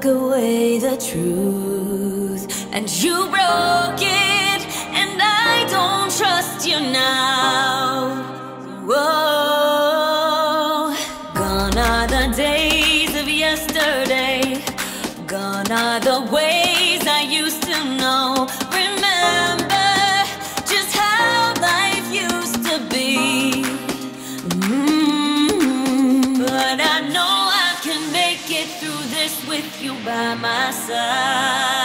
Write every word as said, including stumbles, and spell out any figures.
took away the truth, and you broke it, and I don't trust you now. Whoa. Gone are the days of yesterday, gone are the ways I used to know. Remember just how life used to be. Mm-hmm. But I know I can make it through this with you by my side.